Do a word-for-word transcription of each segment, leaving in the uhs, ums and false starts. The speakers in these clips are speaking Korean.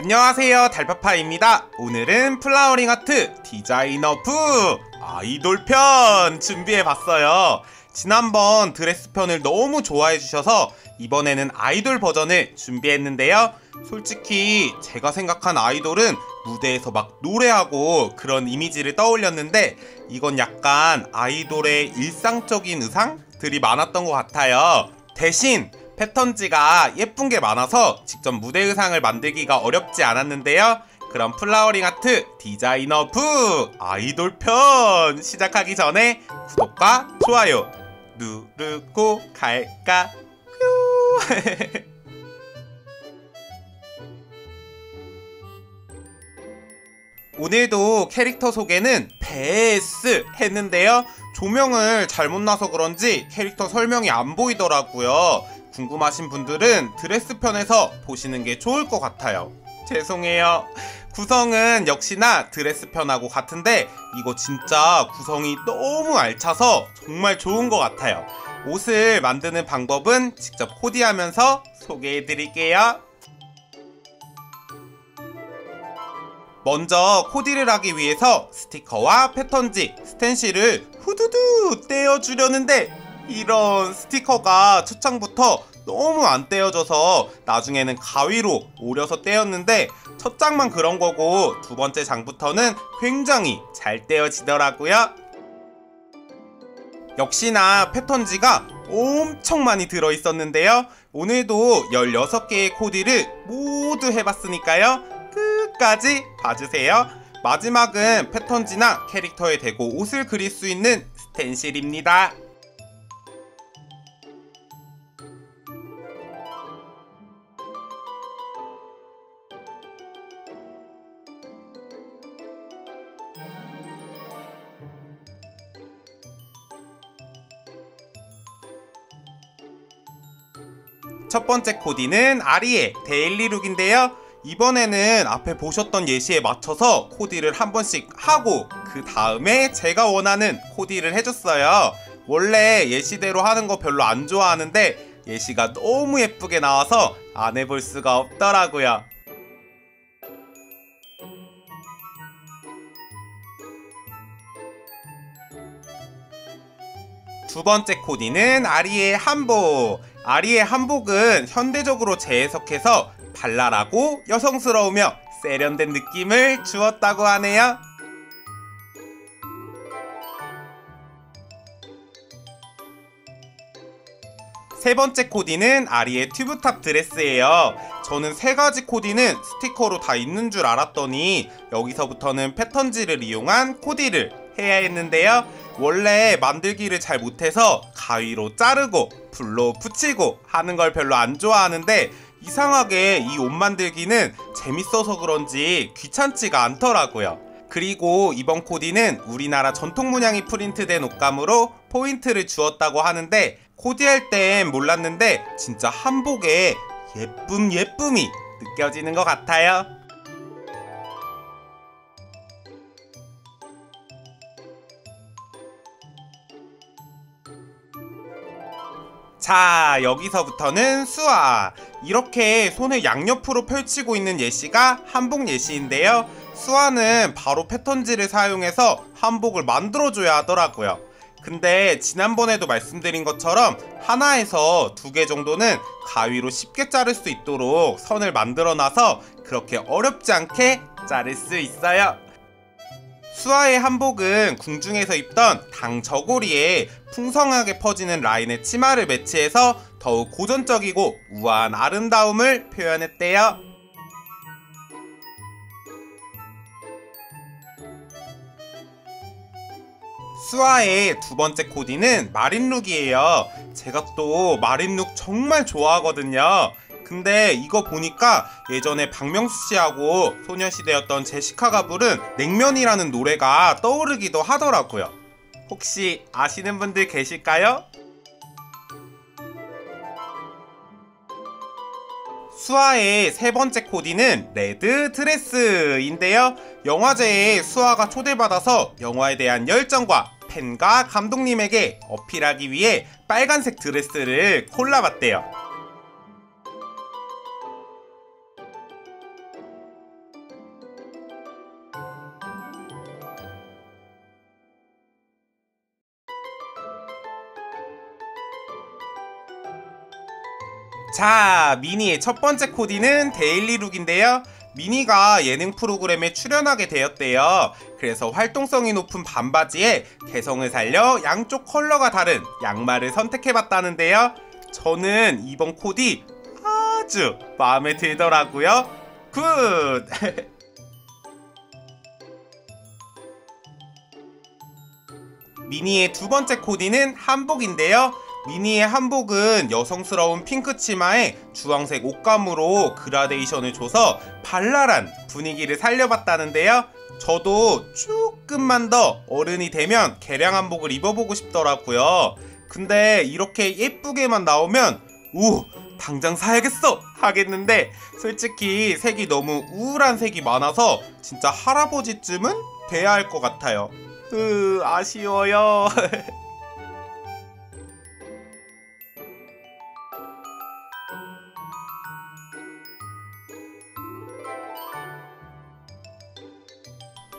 안녕하세요, 달파파입니다. 오늘은 플라워링 하트 디자이너 푸 아이돌 편 준비해봤어요. 지난번 드레스 편을 너무 좋아해주셔서 이번에는 아이돌 버전을 준비했는데요. 솔직히 제가 생각한 아이돌은 무대에서 막 노래하고 그런 이미지를 떠올렸는데 이건 약간 아이돌의 일상적인 의상들이 많았던 것 같아요. 대신 패턴지가 예쁜 게 많아서 직접 무대 의상을 만들기가 어렵지 않았는데요. 그럼 플라워링 하트 디자이너 푸 아이돌 편 시작하기 전에 구독과 좋아요 누르고 갈까요? 오늘도 캐릭터 소개는 베스 했는데요. 조명을 잘못 놔서 그런지 캐릭터 설명이 안 보이더라고요. 궁금하신 분들은 드레스 편에서 보시는 게 좋을 것 같아요. 죄송해요. 구성은 역시나 드레스 편하고 같은데 이거 진짜 구성이 너무 알차서 정말 좋은 것 같아요. 옷을 만드는 방법은 직접 코디하면서 소개해드릴게요. 먼저 코디를 하기 위해서 스티커와 패턴지, 스텐실을 후두두 떼어주려는데 이런 스티커가 첫장부터 너무 안 떼어져서 나중에는 가위로 오려서 떼었는데 첫 장만 그런 거고 두 번째 장부터는 굉장히 잘 떼어지더라고요. 역시나 패턴지가 엄청 많이 들어있었는데요. 오늘도 열여섯 개의 코디를 모두 해봤으니까요. 끝까지 봐주세요. 마지막은 패턴지나 캐릭터에 대고 옷을 그릴 수 있는 스텐실입니다. 첫 번째 코디는 아리의 데일리 룩인데요. 이번에는 앞에 보셨던 예시에 맞춰서 코디를 한 번씩 하고 그 다음에 제가 원하는 코디를 해줬어요. 원래 예시대로 하는 거 별로 안 좋아하는데 예시가 너무 예쁘게 나와서 안 해볼 수가 없더라고요. 두 번째 코디는 아리의 한복. 아리의 한복은 현대적으로 재해석해서 발랄하고 여성스러우며 세련된 느낌을 주었다고 하네요. 세 번째 코디는 아리의 튜브탑 드레스예요. 저는 세 가지 코디는 스티커로 다 있는 줄 알았더니 여기서부터는 패턴지를 이용한 코디를 해야 했는데요. 원래 만들기를 잘 못해서 가위로 자르고 불로 붙이고 하는 걸 별로 안 좋아하는데 이상하게 이 옷 만들기는 재밌어서 그런지 귀찮지가 않더라고요. 그리고 이번 코디는 우리나라 전통 문양이 프린트된 옷감으로 포인트를 주었다고 하는데 코디할 땐 몰랐는데 진짜 한복에 예쁨 예쁨이 느껴지는 것 같아요. 자, 여기서부터는 수아. 이렇게 손을 양옆으로 펼치고 있는 예시가 한복 예시인데요. 수아는 바로 패턴지를 사용해서 한복을 만들어줘야 하더라고요. 근데 지난번에도 말씀드린 것처럼 하나에서 두 개 정도는 가위로 쉽게 자를 수 있도록 선을 만들어놔서 그렇게 어렵지 않게 자를 수 있어요. 수아의 한복은 궁중에서 입던 당 저고리에 풍성하게 퍼지는 라인의 치마를 매치해서 더욱 고전적이고 우아한 아름다움을 표현했대요. 수아의 두 번째 코디는 마린룩이에요. 제가 또 마린룩 정말 좋아하거든요. 근데 이거 보니까 예전에 박명수씨하고 소녀시대였던 제시카가 부른 냉면이라는 노래가 떠오르기도 하더라고요. 혹시 아시는 분들 계실까요? 수아의 세 번째 코디는 레드 드레스인데요. 영화제에 수아가 초대받아서 영화에 대한 열정과 팬과 감독님에게 어필하기 위해 빨간색 드레스를 골라봤대요. 자, 미니의 첫 번째 코디는 데일리룩인데요, 미니가 예능 프로그램에 출연하게 되었대요. 그래서 활동성이 높은 반바지에 개성을 살려 양쪽 컬러가 다른 양말을 선택해봤다는데요. 저는 이번 코디 아주 마음에 들더라고요. 굿! 미니의 두 번째 코디는 한복인데요. 미니의 한복은 여성스러운 핑크 치마에 주황색 옷감으로 그라데이션을 줘서 발랄한 분위기를 살려봤다는데요. 저도 조금만 더 어른이 되면 개량 한복을 입어보고 싶더라고요. 근데 이렇게 예쁘게만 나오면 오! 당장 사야겠어! 하겠는데 솔직히 색이 너무 우울한 색이 많아서 진짜 할아버지쯤은 돼야 할 것 같아요. 으, 아쉬워요.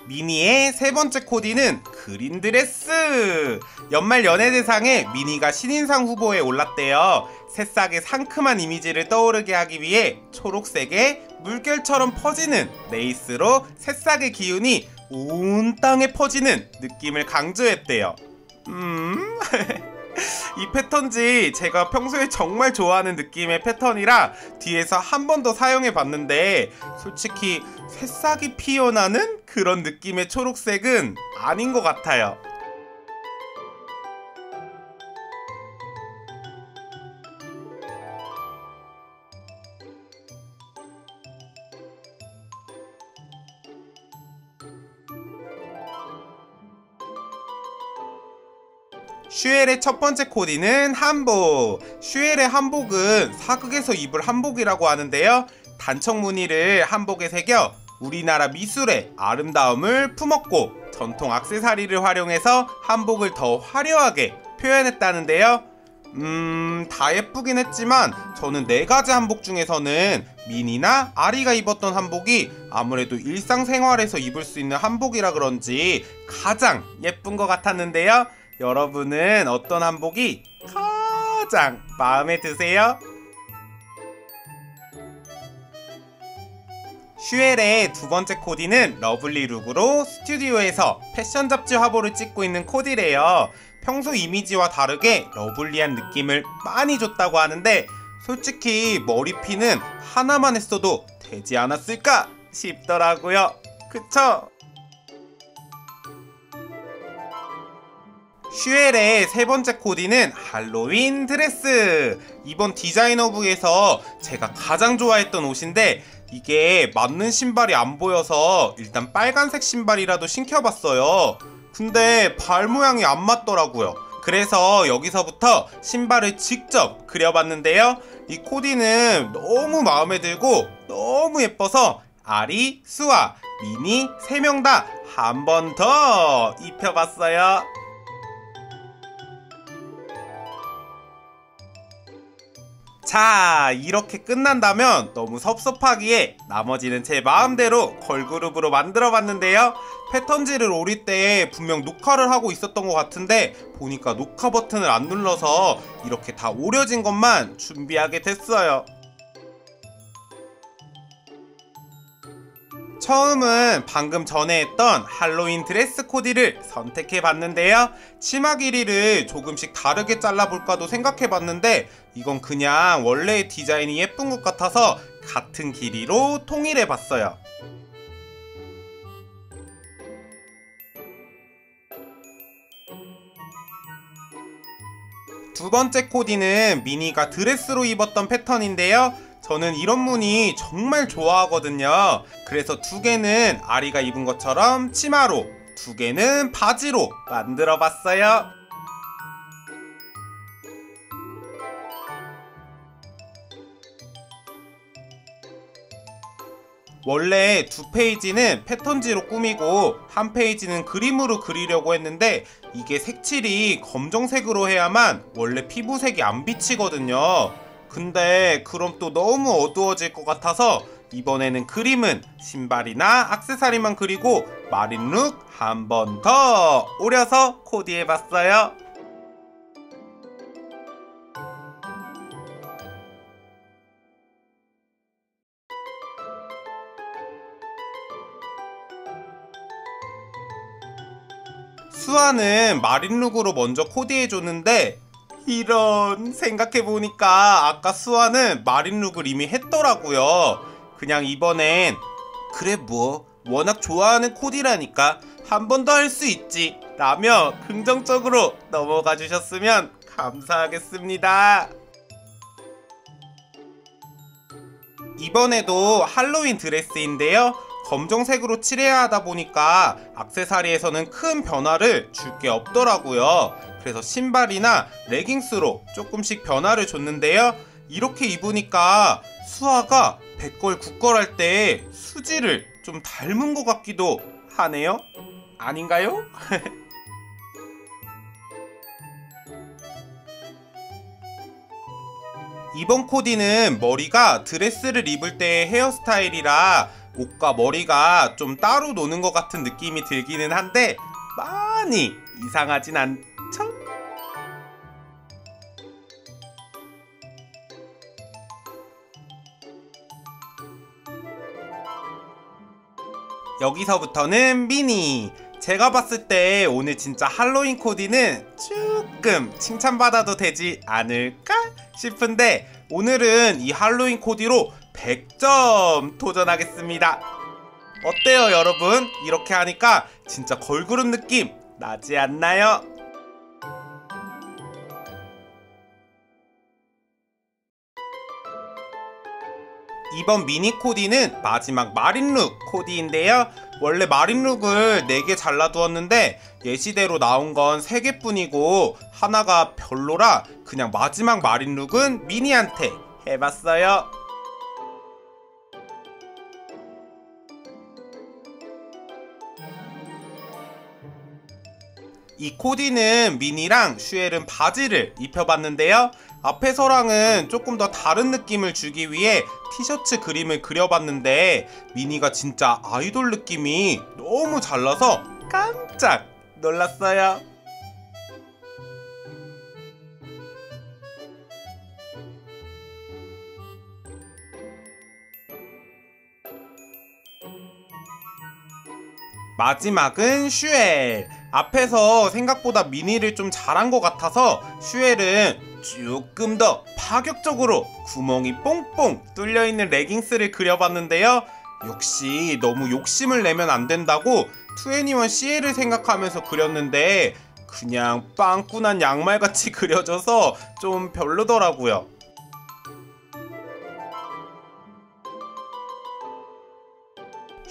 미니의 세 번째 코디는 그린 드레스! 연말 연예대상에 미니가 신인상 후보에 올랐대요. 새싹의 상큼한 이미지를 떠오르게 하기 위해 초록색에 물결처럼 퍼지는 레이스로 새싹의 기운이 온 땅에 퍼지는 느낌을 강조했대요. 음... 이 패턴지 제가 평소에 정말 좋아하는 느낌의 패턴이라 뒤에서 한 번 더 사용해봤는데 솔직히 새싹이 피어나는 그런 느낌의 초록색은 아닌 것 같아요. 슈엘의 첫 번째 코디는 한복. 슈엘의 한복은 사극에서 입을 한복이라고 하는데요. 단청 무늬를 한복에 새겨 우리나라 미술의 아름다움을 품었고 전통 액세서리를 활용해서 한복을 더 화려하게 표현했다는데요. 음... 다 예쁘긴 했지만 저는 네 가지 한복 중에서는 미니나 아리가 입었던 한복이 아무래도 일상생활에서 입을 수 있는 한복이라 그런지 가장 예쁜 것 같았는데요. 여러분은 어떤 한복이 가장 마음에 드세요? 슈엘의 두 번째 코디는 러블리 룩으로 스튜디오에서 패션 잡지 화보를 찍고 있는 코디래요. 평소 이미지와 다르게 러블리한 느낌을 많이 줬다고 하는데 솔직히 머리핀은 하나만 했어도 되지 않았을까 싶더라고요. 그쵸? 슈엘의 세 번째 코디는 할로윈 드레스! 이번 디자이너부에서 제가 가장 좋아했던 옷인데 이게 맞는 신발이 안 보여서 일단 빨간색 신발이라도 신겨봤어요. 근데 발 모양이 안 맞더라고요. 그래서 여기서부터 신발을 직접 그려봤는데요. 이 코디는 너무 마음에 들고 너무 예뻐서 아리, 수아, 미니 세 명 다 한 번 더 입혀봤어요. 자, 이렇게 끝난다면 너무 섭섭하기에 나머지는 제 마음대로 걸그룹으로 만들어봤는데요. 패턴지를 오릴 때 분명 녹화를 하고 있었던 것 같은데 보니까 녹화 버튼을 안 눌러서 이렇게 다 오려진 것만 준비하게 됐어요. 처음은 방금 전에 했던 할로윈 드레스 코디를 선택해봤는데요. 치마 길이를 조금씩 다르게 잘라볼까도 생각해봤는데 이건 그냥 원래의 디자인이 예쁜 것 같아서 같은 길이로 통일해봤어요. 두 번째 코디는 미니가 드레스로 입었던 패턴인데요. 저는 이런 무늬 정말 좋아하거든요. 그래서 두 개는 아리가 입은 것처럼 치마로, 두 개는 바지로 만들어봤어요. 원래 두 페이지는 패턴지로 꾸미고 한 페이지는 그림으로 그리려고 했는데 이게 색칠이 검정색으로 해야만 원래 피부색이 안 비치거든요. 근데 그럼 또 너무 어두워질 것 같아서 이번에는 그림은 신발이나 액세서리만 그리고 마린 룩 한 번 더 오려서 코디해봤어요. 수아는 마린룩으로 먼저 코디해줬는데, 이런, 생각해보니까 아까 수아는 마린룩을 이미 했더라고요. 그냥 이번엔 그래 뭐 워낙 좋아하는 코디라니까 한 번 더 할 수 있지 라며 긍정적으로 넘어가 주셨으면 감사하겠습니다. 이번에도 할로윈 드레스인데요, 검정색으로 칠해야 하다 보니까 액세서리에서는 큰 변화를 줄 게 없더라고요. 그래서 신발이나 레깅스로 조금씩 변화를 줬는데요, 이렇게 입으니까 수아가 백걸국걸할 때 수지를 좀 닮은 것 같기도 하네요? 아닌가요? 이번 코디는 머리가 드레스를 입을 때의 헤어스타일이라 옷과 머리가 좀 따로 노는 것 같은 느낌이 들기는 한데 많이 이상하진 않죠? 여기서부터는 미니! 제가 봤을 때 오늘 진짜 할로윈 코디는 조금 칭찬받아도 되지 않을까 싶은데, 오늘은 이 할로윈 코디로 백 점 도전하겠습니다. 어때요 여러분? 이렇게 하니까 진짜 걸그룹 느낌 나지 않나요? 이번 미니 코디는 마지막 마린룩 코디인데요, 원래 마린룩을 네 개 잘라두었는데 예시대로 나온 건 세 개 뿐이고 하나가 별로라 그냥 마지막 마린룩은 미니한테 해봤어요. 이 코디는 미니랑 슈엘은 바지를 입혀봤는데요, 앞에서랑은 조금 더 다른 느낌을 주기 위해 티셔츠 그림을 그려봤는데 미니가 진짜 아이돌 느낌이 너무 잘 나서 깜짝 놀랐어요. 마지막은 슈엘! 앞에서 생각보다 미니를 좀 잘한 것 같아서 슈엘은 조금 더 파격적으로 구멍이 뽕뽕 뚫려있는 레깅스를 그려봤는데요, 역시 너무 욕심을 내면 안 된다고 투애니원 씨엘을 생각하면서 그렸는데 그냥 빵꾸난 양말같이 그려져서 좀 별로더라고요.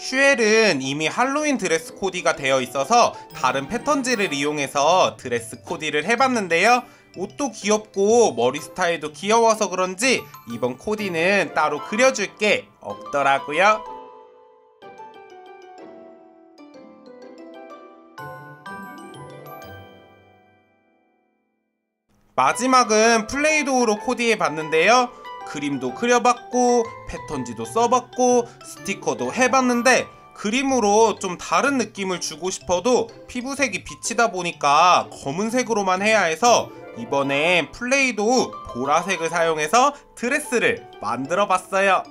슈엘은 이미 할로윈 드레스 코디가 되어 있어서 다른 패턴지를 이용해서 드레스 코디를 해봤는데요, 옷도 귀엽고 머리 스타일도 귀여워서 그런지 이번 코디는 따로 그려줄 게 없더라고요. 마지막은 플레이도우로 코디해봤는데요, 그림도 그려봤고 패턴지도 써봤고 스티커도 해봤는데 그림으로 좀 다른 느낌을 주고 싶어도 피부색이 빛이다 보니까 검은색으로만 해야 해서 이번엔 플레이도우 보라색을 사용해서 드레스를 만들어 봤어요.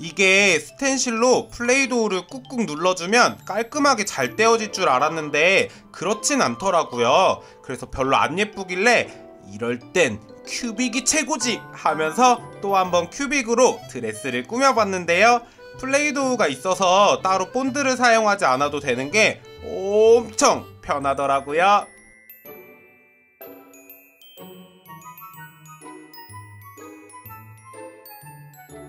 이게 스텐실로 플레이도우를 꾹꾹 눌러주면 깔끔하게 잘 떼어질 줄 알았는데 그렇진 않더라고요. 그래서 별로 안 예쁘길래 이럴 땐 큐빅이 최고지 하면서 또 한번 큐빅으로 드레스를 꾸며봤는데요, 플레이도우가 있어서 따로 본드를 사용하지 않아도 되는 게 엄청 편하더라고요.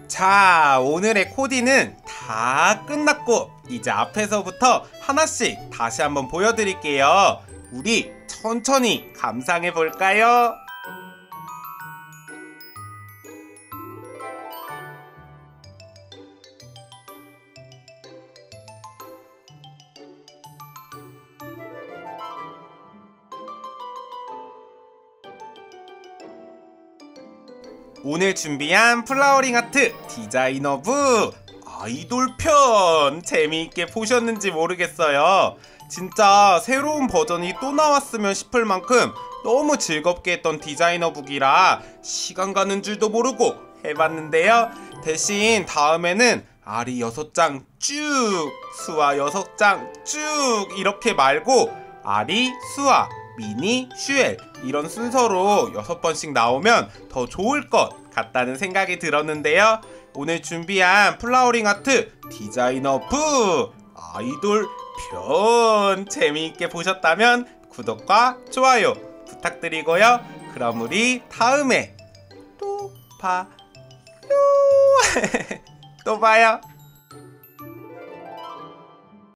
자, 오늘의 코디는 다 끝났고 이제 앞에서부터 하나씩 다시 한번 보여드릴게요. 우리 천천히 감상해볼까요? 오늘 준비한 플라워링 하트 디자이너부 아이돌 편 재미있게 보셨는지 모르겠어요. 진짜 새로운 버전이 또 나왔으면 싶을 만큼 너무 즐겁게 했던 디자이너북이라 시간 가는 줄도 모르고 해봤는데요, 대신 다음에는 알이 여섯 장 쭉, 수와 여섯 장 쭉 이렇게 말고 알이, 수아, 미니, 슈엘 이런 순서로 여섯 번씩 나오면 더 좋을 것 같다는 생각이 들었는데요. 오늘 준비한 플라워링 하트 디자이너 부 아이돌 편 재미있게 보셨다면 구독과 좋아요 부탁드리고요. 그럼 우리 다음에 또 봐요. 또 봐요.